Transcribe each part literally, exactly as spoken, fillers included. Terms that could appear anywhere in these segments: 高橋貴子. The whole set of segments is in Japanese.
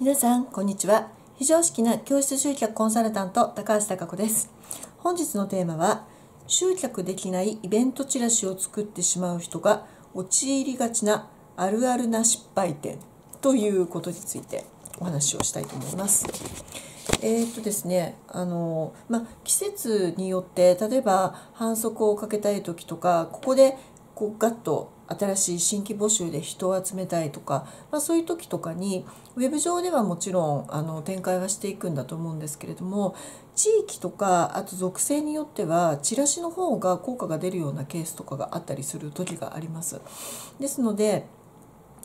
皆さんこんにちは。非常識な教室集客コンサルタント高橋貴子です。本日のテーマは、集客できないイベントチラシを作ってしまう人が陥りがちなあるあるな失敗点ということについてお話をしたいと思います。えーっとですね、あのまあ、季節によって、例えば販促をかけたい時とか、ここでこうガッと新しい新規募集で人を集めたいとか、まあ、そういう時とかにウェブ上ではもちろんあの展開はしていくんだと思うんですけれども、地域とかあと属性によってはチラシの方が効果が出るようなケースとかがあったりする時があります。ですので、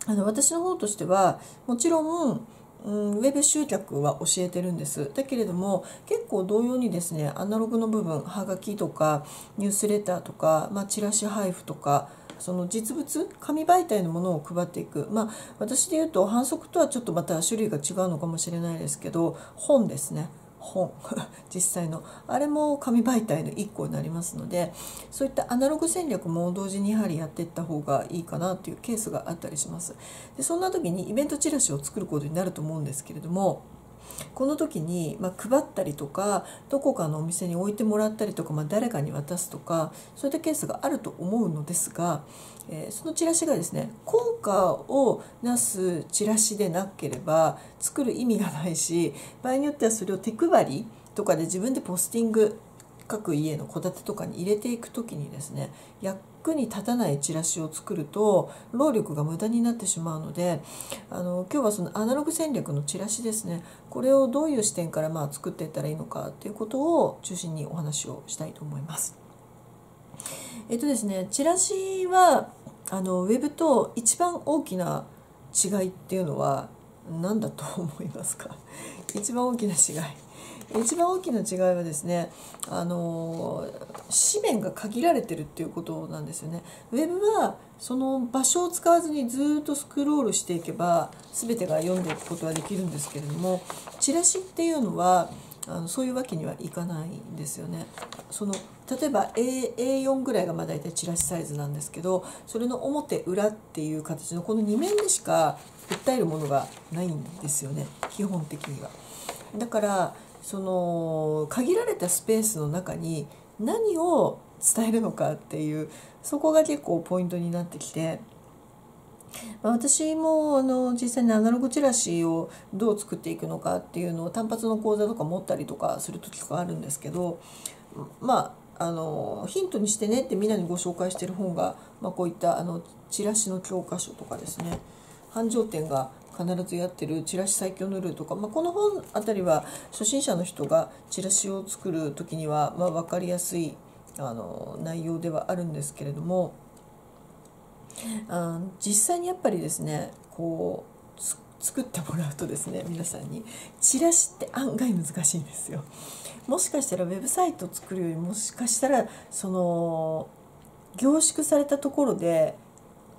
あの私の方としてはもちろんうん、ウェブ集客は教えてるんです。だけれども、結構同様にですね、アナログの部分、はがきとかニュースレターとか、まあ、チラシ配布とか、その実物紙媒体のものを配っていく、まあ、私で言うと販促とはちょっとまた種類が違うのかもしれないですけど、本ですね。本実際のあれも紙媒体のいっこになりますので、そういったアナログ戦略も同時にやはりやっていった方がいいかなというケースがあったりします。でそんな時にイベントチラシを作ることになると思うんですけれども、この時に、まあ、配ったりとか、どこかのお店に置いてもらったりとか、まあ、誰かに渡すとか、そういったケースがあると思うのですが、えー、そのチラシがですね、効果をなすチラシでなければ作る意味がないし、場合によってはそれを手配りとかで自分でポスティング、各家の戸建てとかに入れていく時にですね、役に立たないチラシを作ると労力が無駄になってしまうので、あの今日はそのアナログ戦略のチラシですね、これをどういう視点からまあ作っていったらいいのかということを中心にお話をしたいと思います。えっとですね、チラシはあのウェブと一番大きな違いっていうのは何だと思いますか？一番大きな違い。一番大きな違いはですね、あの紙面が限られてるっていうことなんですよね。ウェブはその場所を使わずにずっとスクロールしていけば全てが読んでいくことはできるんですけれども、チラシっていうのはあのそういうわけにはいかないんですよね。その例えば エーよん ぐらいがまあ大体チラシサイズなんですけど、それの表裏っていう形のこのに面でしか訴えるものがないんですよね、基本的には。だからその限られたスペースの中に何を伝えるのかっていう、そこが結構ポイントになってきて、まあ、私もあの実際にアナログチラシをどう作っていくのかっていうのを単発の講座とか持ったりとかする時とかあるんですけど、まあ、あのヒントにしてねってみんなにご紹介してる本が、まあ、こういったあのチラシの教科書とかですね、繁盛店が必ずやってるチラシ最強のルールとか、まあ、この本あたりは初心者の人がチラシを作る時にはまあ分かりやすいあの内容ではあるんですけれども、あ実際にやっぱりですね、こう作ってもらうとですね、皆さんにチラシって案外難しいんですよ。もしかしたらウェブサイトを作るより、もしかしたらその凝縮されたところで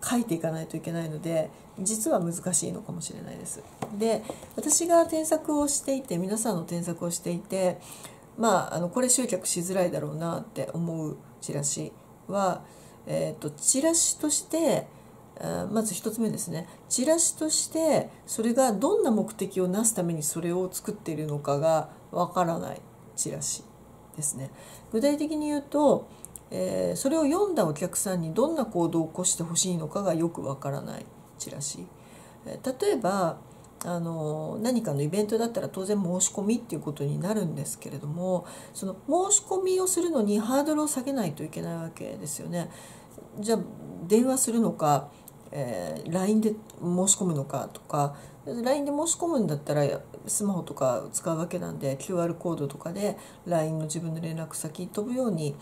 書いていかないといけないので、実は難しいのかもしれないです。で、私が添削をしていて、皆さんの添削をしていて、まあ、あのこれ集客しづらいだろうなって思うチラシは、えーと、チラシとしてまずひとつめですね、チラシとしてそれがどんな目的をなすためにそれを作っているのかがわからないチラシですね。具体的に言うと、えー、それを読んだお客さんにどんな行動を起こしてほしいのかがよくわからないチラシ。例えばあの何かのイベントだったら当然申し込みっていうことになるんですけれども、その申し込みをするのにハードルを下げないといけないわけですよね。じゃあ電話するのか、えー、ライン で申し込むのかとか、 ライン で申し込むんだったらスマホとか使うわけなんで キューアール コードとかで ライン の自分の連絡先に飛ぶように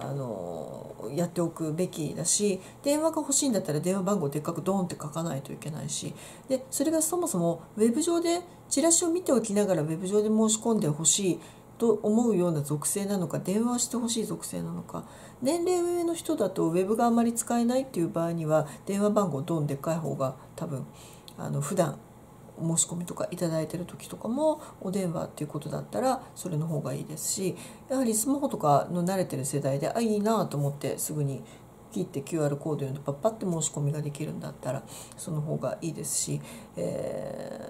あのやっておくべきだし、電話が欲しいんだったら電話番号でっかくドーンって書かないといけないし、でそれがそもそもウェブ上でチラシを見ておきながらウェブ上で申し込んでほしいと思うような属性なのか、電話してほしい属性なのか、年齢上の人だとウェブがあまり使えないっていう場合には電話番号ドンでっかい方が多分あの普段申し込みとかいただいてる時とかもお電話っていうことだったらそれの方がいいですし、やはりスマホとかの慣れてる世代で、あいいなと思ってすぐに切って キューアール コード読んでパッパって申し込みができるんだったらその方がいいですし、え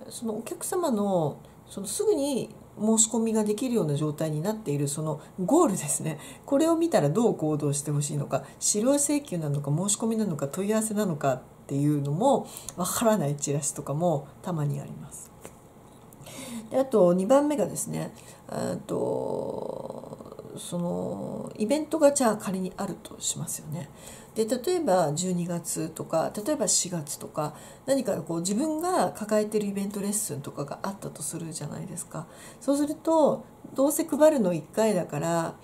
ーそのお客様の、そのすぐに申し込みができるような状態になっているそのゴールですね、これを見たらどう行動してほしいのか、資料請求なのか申し込みなのか問い合わせなのかっていうのもわからないチラシとかもたまにあります。であとにばんめがですね、とそのイベントがじゃあ仮にあるとしますよね。で例えばじゅうにがつとか例えばしがつとか何かこう自分が抱えてるイベントレッスンとかがあったとするじゃないですか。そうするとどうせ配るのいっかいだから、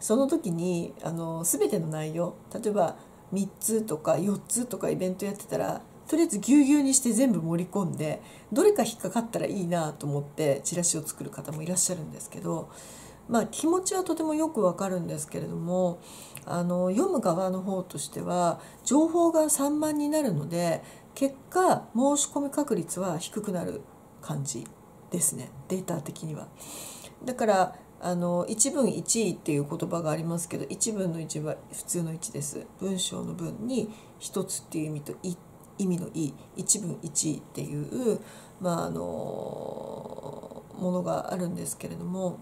その時にあの全ての内容、例えばみっつとかよっつとかイベントやってたら、とりあえずぎゅうぎゅうにして全部盛り込んで、どれか引っかかったらいいなと思ってチラシを作る方もいらっしゃるんですけど、まあ、気持ちはとてもよくわかるんですけれども、あの読む側の方としては情報が散漫になるので、結果申し込み確率は低くなる感じですね、データ的には。だからあの一文一位っていう言葉がありますけど、一文の一は普通の一です。文章の文に一つっていう意味と一意味のいい一文一位っていう、まあ、あのものがあるんですけれども、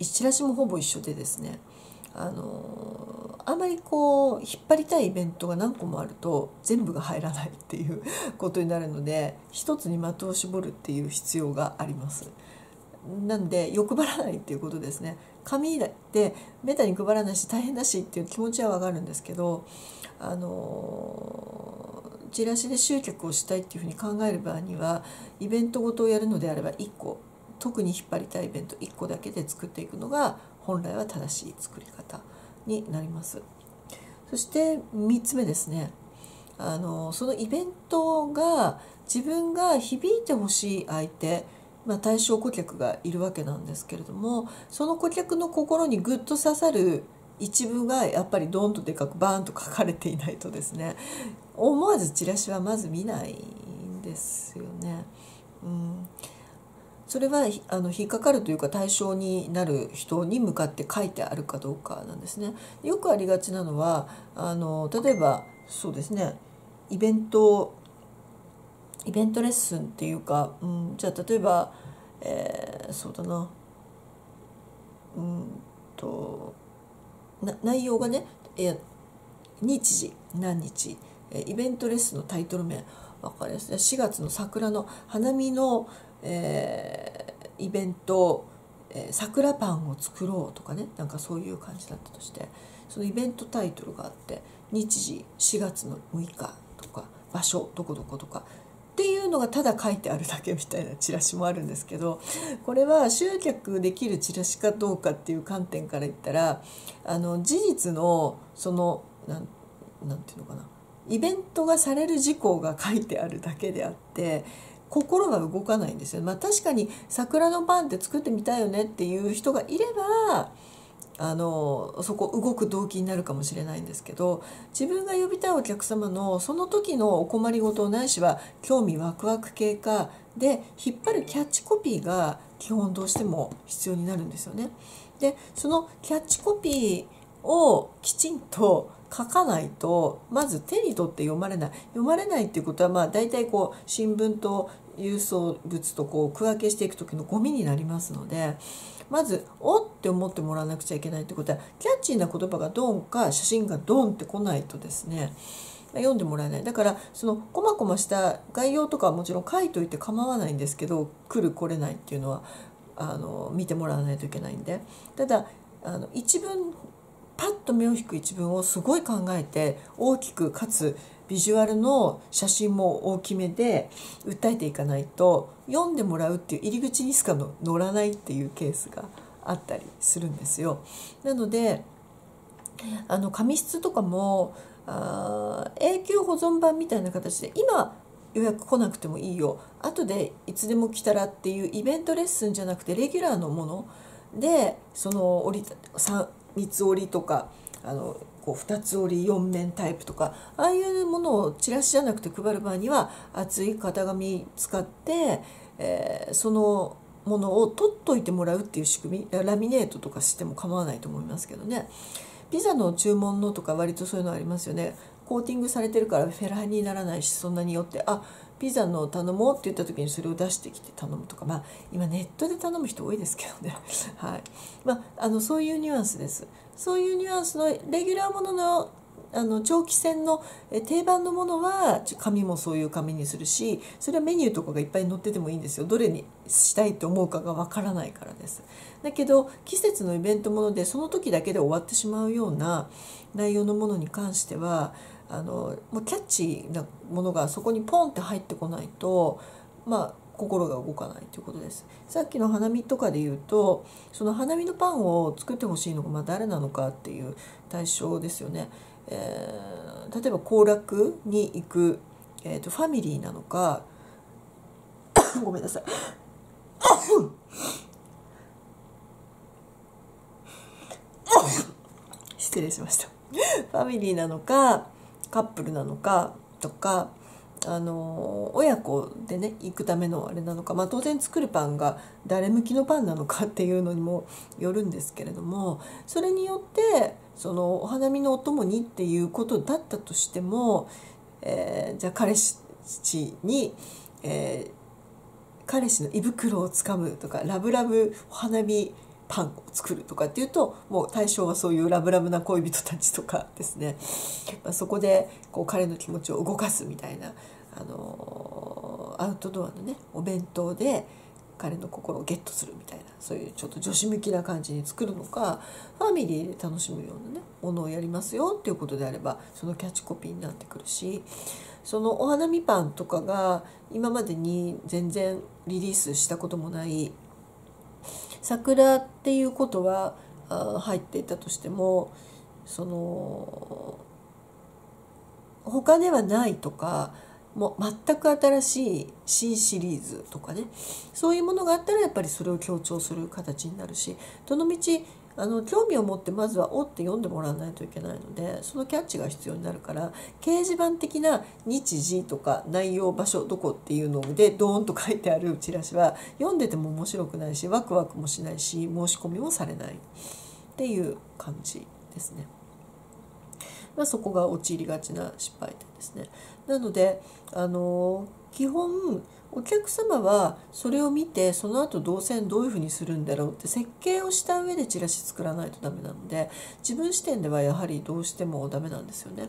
チラシもほぼ一緒でですね、あのあまりこう引っ張りたいイベントが何個もあると全部が入らないっていうことになるので、一つに的を絞るっていう必要があります。なんで欲張らないっていうことですね。紙でベタに配らないし大変だしっていう気持ちはわかるんですけど、あのチラシで集客をしたいっていうふうに考える場合には、イベントごとをやるのであればいっこ、特に引っ張りたいイベントいっこだけで作っていくのが本来は正しい作り方になります。そしてみっつめですね、あのそのイベントが自分が響いてほしい相手、まあ対象顧客がいるわけなんですけれども、その顧客の心にグッと刺さる一文がやっぱりドンとでかくバーンと書かれていないとですね、思わずチラシはまず見ないんですよね。うん、それはあの引っかかるというか対象になる人に向かって書いてあるかどうかなんですね。よくありがちなのは、あの例えばそうですね、イベントイベントレッスンっていうか、うん、じゃあ例えば、えー、そうだな、うんとな内容がね、え日時何日、えイベントレッスンのタイトル名わかりやすい、しがつの桜の花見の、えー、イベント、えー、桜パンを作ろうとかね、なんかそういう感じだったとして、そのイベントタイトルがあって日時しがつのむいかとか場所どこどことか。っていうのがただ書いてあるだけみたいなチラシもあるんですけど、これは集客できるチラシかどうかっていう観点から言ったら、あの事実のそのなん、なんていうのかな、イベントがされる事項が書いてあるだけであって心は動かないんですよ。まあ、確かに桜のパンって作ってみたいよねっていう人がいれば、あのそこ動く動機になるかもしれないんですけど、自分が呼びたいお客様のその時のお困りごとないしは興味ワクワク系かで引っ張るキャッチコピーが基本どうしても必要になるんですよね。でそのキャッチコピーをきちんと書かないと、まず手に取って読まれない読まれないっていうことは、まあ大体こう新聞と郵送物とこう区分けしていく時のゴミになりますので。まずおって思ってもらわなくちゃいけないってことは、キャッチーな言葉がドンか写真がドンってこないとですね、読んでもらえない。だからそのこまこました概要とかはもちろん書いといて構わないんですけど、来る来れないっていうのはあの見てもらわないといけないんで、ただあの一文パッと目を引く一文をすごい考えて大きくかつビジュアルの写真も大きめで訴えていかないと、読んでもらうっていう入り口にしか乗らないっていうケースがあったりするんですよ。なのであの紙質とかもあ永久保存版みたいな形で、今予約来なくてもいいよ、後でいつでも来たらっていうイベントレッスンじゃなくてレギュラーのもので、その折りみっつ折りとかあのこうふたつ折りよんめんタイプとか、ああいうものをチラシじゃなくて配る場合には厚い型紙使って、えー、そのものを取っといてもらうっていう仕組み、ラミネートとかしても構わないと思いますけどね。ピザの注文のとか割とそういうのありますよね。コーティングされてるからフェラにならないし、そんなによってあピザの頼もうって言った時にそれを出してきて頼むとか、まあ今ネットで頼む人多いですけどねはい、まあ、あのそういうニュアンスです。そういうニュアンスのレギュラーもののあの長期戦の定番のものは紙もそういう紙にするし、それはメニューとかがいっぱい載っててもいいんですよ。どれにしたいと思うかがわからないからです。だけど季節のイベントものでその時だけで終わってしまうような内容のものに関してはあのもうキャッチーなものがそこにポンって入ってこないと、まあ心が動かないということです。さっきの花見とかで言うと、その花見のパンを作ってほしいのがまあ誰なのかっていう対象ですよね。えー、例えば行楽に行く、えー、とファミリーなのかごめんなさい失礼しましたファミリーなのかカップルなのかとか、あの親子でね行くためのあれなのか、まあ、当然作るパンが誰向きのパンなのかっていうのにもよるんですけれども、それによってそのお花見のお供にっていうことだったとしても、えー、じゃあ彼氏に、えー、彼氏の胃袋をつかむとかラブラブお花見パンを作るとかっていうと、もう対象はそういうラブラブな恋人たちとかですね、まあ、そこでこう彼の気持ちを動かすみたいな、あのー、アウトドアのねお弁当で彼の心をゲットするみたいな、そういうちょっと女子向きな感じに作るのか、ファミリーで楽しむようなねものをやりますよっていうことであれば、そのキャッチコピーになってくるし、そのお花見パンとかが今までに全然リリースしたこともない桜っていうことは入っていたとしても、その他ではないとか、もう全く新しい新シリーズとかね、そういうものがあったらやっぱりそれを強調する形になるし、どのみちあの興味を持ってまずは「お」って読んでもらわないといけないので、そのキャッチが必要になるから、掲示板的な日時とか内容場所どこっていうのでドーンと書いてあるチラシは読んでても面白くないし、ワクワクもしないし、申し込みもされないっていう感じですね。まあ、そこが陥りがちな失敗点ですね。なのであの基本お客様はそれを見て、その後動線どういうふうにするんだろうって設計をした上でチラシ作らないとダメなので、自分視点ではやはりどうしてもダメなんですよね。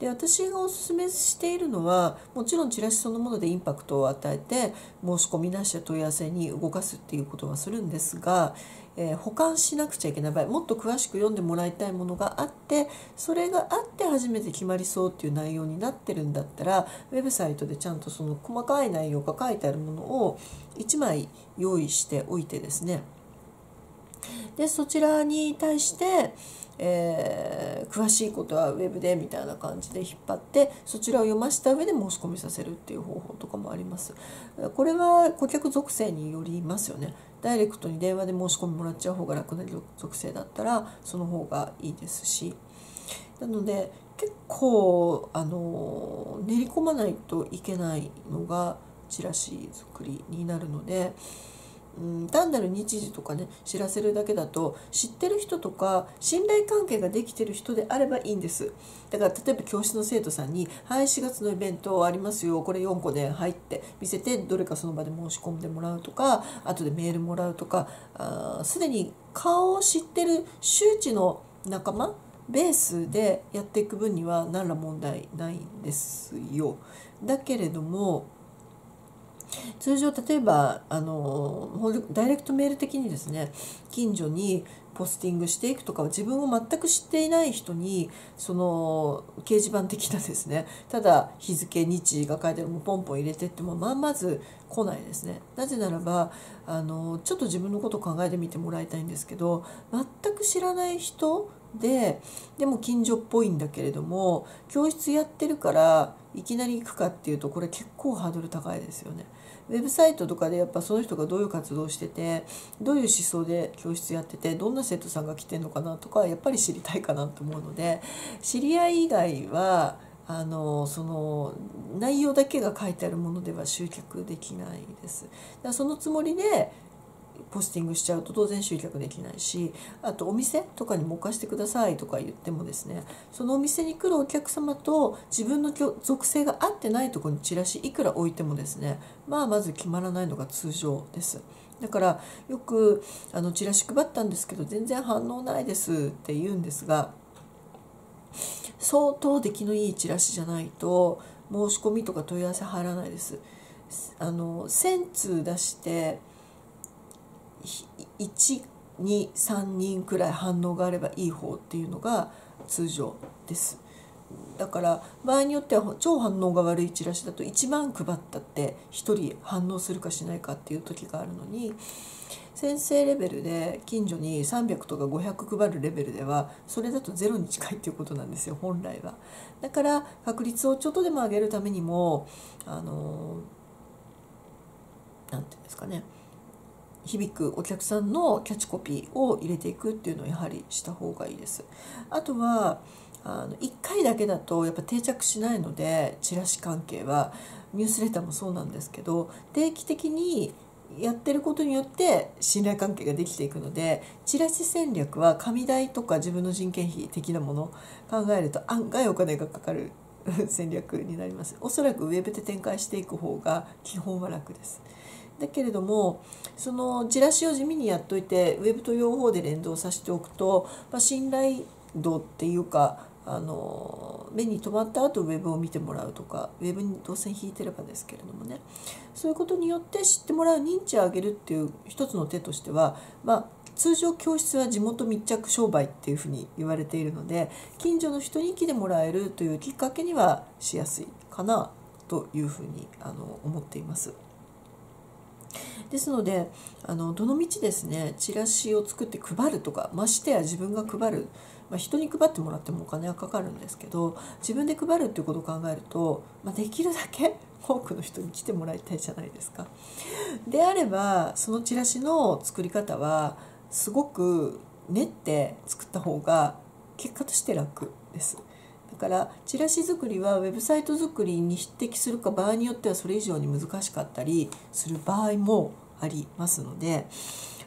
で、私がおすすめしているのは、もちろんチラシそのものでインパクトを与えて申し込みなしで問い合わせに動かすっていうことはするんですが、えー、保管しなくちゃいけない場合、もっと詳しく読んでもらいたいものがあって、それがあって初めて決まりそうっていう内容になってるんだったら、ウェブサイトでちゃんとその細かい内容が書いてあるものをいちまい用意しておいてですね、でそちらに対して、えー、詳しいことはウェブでみたいな感じで引っ張って、そちらを読ました上で申し込みさせるっていう方法とかもあります。これは顧客属性によりますよね。ダイレクトに電話で申し込みもらっちゃう方が楽な属性だったらその方がいいですし、なので結構あの練り込まないといけないのがチラシ作りになるので。うん、単なる日時とかね知らせるだけだと、知ってる人とか信頼関係ができてる人であればいいんです。だから例えば教室の生徒さんに「はいしがつのイベントありますよ、これよんこで入って」見せて、どれかその場で申し込んでもらうとか、後でメールもらうとか、すでに顔を知ってる周知の仲間ベースでやっていく分には何ら問題ないんですよ。だけれども通常例えばあのダイレクトメール的にですね、近所にポスティングしていくとかは、自分を全く知っていない人にその掲示板的なですね、ただ日付日が書いてあるもポンポン入れてっても、まあ、まず来ないですね。なぜならばあのちょっと自分のことを考えてみてもらいたいんですけど、全く知らない人ででも近所っぽいんだけれども教室やってるからいきなり行くかっていうと、これ結構ハードル高いですよね。ウェブサイトとかでやっぱその人がどういう活動してて、どういう思想で教室やってて、どんな生徒さんが来てるのかなとかやっぱり知りたいかなと思うので、知り合い以外はあのその内容だけが書いてあるものでは集客できないです。だからそのつもりでポスティングしちゃうと当然集客できないし、あとお店とかにもお貸してくださいとか言ってもですね、そのお店に来るお客様と自分の属性が合ってないところにチラシいくら置いてもですね、まあまず決まらないのが通常です。だからよくあのチラシ配ったんですけど全然反応ないですって言うんですが、相当出来のいいチラシじゃないと申し込みとか問い合わせ入らないです。あのせんつう出していちにさんにんくらい反応があればいい方っていうのが通常です。だから場合によっては超反応が悪いチラシだといちまん配ったってひとり反応するかしないかっていう時があるのに、先生レベルで近所にさんびゃくとかごひゃく配るレベルではそれだとゼロに近いっていうことなんですよ、本来は。だから確率をちょっとでも上げるためにもあのなんていうんですかね、響くお客さんのキャッチコピーを入れていくっていうのをやはりした方がいいです。あとはあのいっかいだけだとやっぱ定着しないので、チラシ関係はニュースレターもそうなんですけど、定期的にやってることによって信頼関係ができていくので、チラシ戦略は紙代とか自分の人件費的なもの考えると案外お金がかかる戦略になります。おそらくウェブで展開していく方が基本は楽です。だけれどもそのチラシを地味にやっといてウェブと両方で連動させておくと、まあ、信頼度っていうかあの目に留まった後ウェブを見てもらうとか、ウェブに動線引いてればですけれどもね、そういうことによって知ってもらう認知を上げるっていう一つの手としては、まあ、通常教室は地元密着商売っていうふうに言われているので、近所の人に来てもらえるというきっかけにはしやすいかなというふうにあの思っています。ですのであのどの道ですね、チラシを作って配るとか、ましてや自分が配る、まあ、人に配ってもらってもお金はかかるんですけど、自分で配るっていうことを考えると、まあ、できるだけ多くの人に来てもらいたいじゃないですか。であればそのチラシの作り方はすごく練って作った方が結果として楽です。だからチラシ作りはウェブサイト作りに匹敵するか、場合によってはそれ以上に難しかったりする場合もありますので、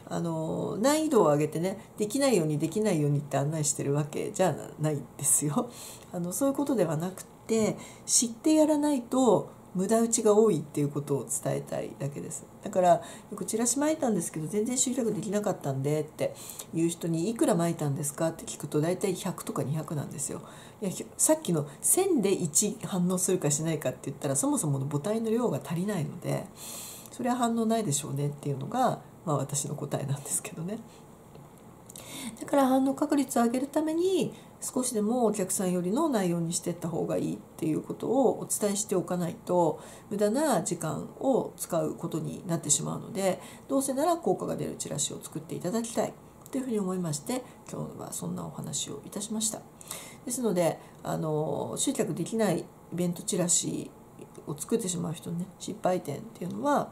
あの難易度を上げてね、できないようにできないようにって案内してるわけじゃないですよ。あのそういうことではなくて、知ってやらないと無駄打ちが多いっていうことを伝えたいだけです。だからよくチラシまいたんですけど全然集客できなかったんでっていう人にいくらまいたんですかって聞くと大体ひゃくとかにひゃくなんですよ。いやさっきのせんでいち反応するかしないかって言ったらそもそもの母体の量が足りないので、それは反応ないでしょうねっていうのが、まあ、私の答えなんですけどね。だから反応確率を上げるために少しでもお客さんよりの内容にしていった方がいいっていうことをお伝えしておかないと無駄な時間を使うことになってしまうので、どうせなら効果が出るチラシを作っていただきたいというふうに思いまして、今日はそんなお話をいたしました。ですのであの集客できないイベントチラシを作ってしまう人の、ね、失敗点っていうのは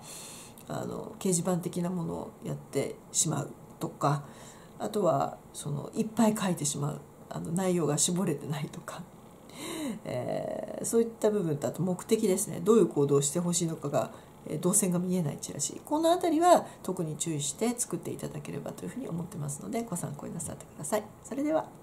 あの掲示板的なものをやってしまうとか、あとはそのいっぱい書いてしまう、あの内容が絞れてないとか、えー、そういった部分と、あと目的ですね、どういう行動をしてほしいのかが、えー、動線が見えないチラシ、この辺りは特に注意して作っていただければというふうに思ってますので、ご参考になさってください。それでは。